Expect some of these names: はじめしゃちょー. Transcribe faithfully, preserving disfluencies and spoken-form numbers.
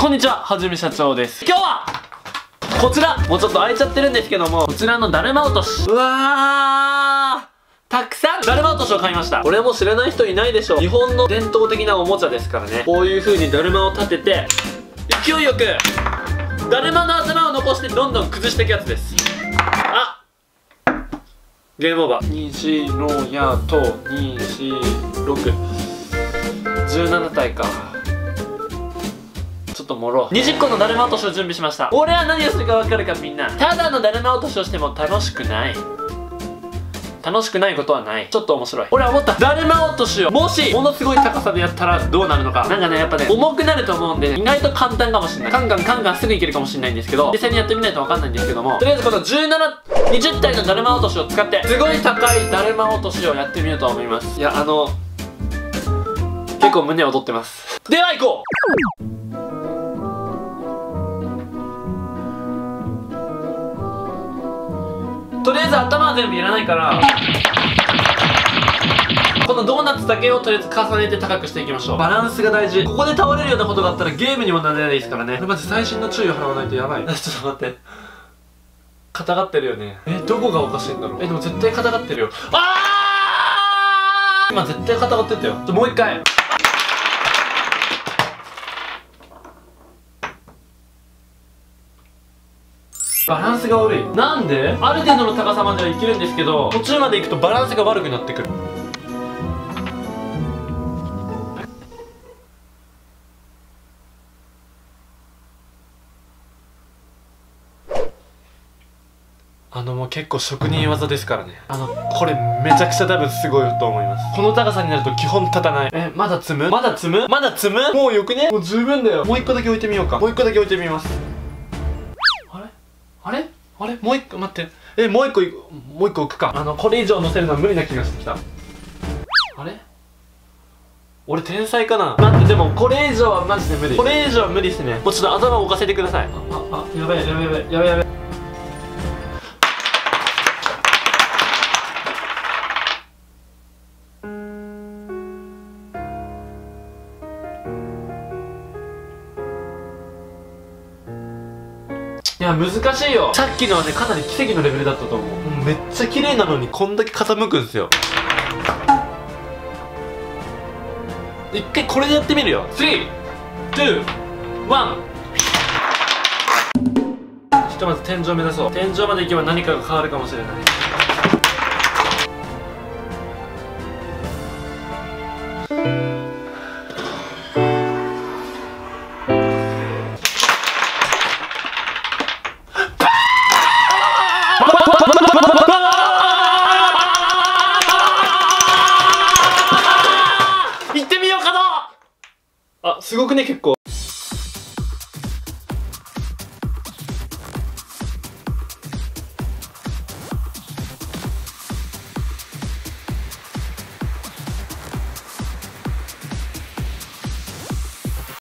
こんにちは、はじめ社長です。今日はこちら、もうちょっと開いちゃってるんですけども、こちらのだるま落とし、うわー、たくさんだるま落としを買いました。これも知らない人いないでしょう。日本の伝統的なおもちゃですからね。こういう風にだるまを立てて勢いよくだるまの頭を残してどんどん崩していくやつです。あ、ゲームオーバー。に、よん、ろく、やとに、よん、ろく、じゅうなな体か。ちょっともろ。にじゅっこのだるま落としを準備しました。俺は何をするか分かるか、みんな。ただのだるま落としをしても楽しくない。楽しくないことはない。ちょっと面白い。俺は思った。だるま落としをもしものすごい高さでやったらどうなるのか。なんかね、やっぱね、重くなると思うんで、ね、意外と簡単かもしれない。カンカンカンカンすぐいけるかもしれないんですけど、実際にやってみないと分かんないんですけども、とりあえずこのじゅうなな、にじゅう体のだるま落としを使ってすごい高いだるま落としをやってみようと思います。いや、あの結構胸を躍ってます。では行こう。とりあえず頭は全部いらないから、このドーナツだけをとりあえず重ねて高くしていきましょう。バランスが大事。ここで倒れるようなことがあったらゲームにもなれないですからね。これまず細心の注意を払わないとやばい。ちょっと待って、硬がってるよね。え、どこがおかしいんだろう。え、でも絶対硬がってるよ。あー、今絶対硬がってたよ。もう一回。バランスが悪い。なんで？ある程度の高さまではいけるんですけど、途中まで行くとバランスが悪くなってくる。あの、もう結構職人技ですからね。あの、これめちゃくちゃ多分すごいと思います。この高さになると基本立たない。え、まだ積む？まだ積む？まだ積む？もうよくね？もう十分だよ。もう一個だけ置いてみようか。もう一個だけ置いてみます。あれあれ、もう一個、待って、え、もう一個、もう一個置くか。あの、これ以上乗せるのは無理な気がしてきた。あれ、俺天才かな。待って、でもこれ以上はマジで無理。これ以上は無理ですね。もうちょっと頭を置かせてください。ああ、あ、やべえやべえやべえやべえやべえ。いや、難しいよ。さっきのはね、かなり奇跡のレベルだったと思う、うん、めっちゃ綺麗なのにこんだけ傾くんですよ。一回これでやってみるよ。スリー、ツー、ワン。ひとまず天井目指そう。天井まで行けば何かが変わるかもしれない。すごくね、結構。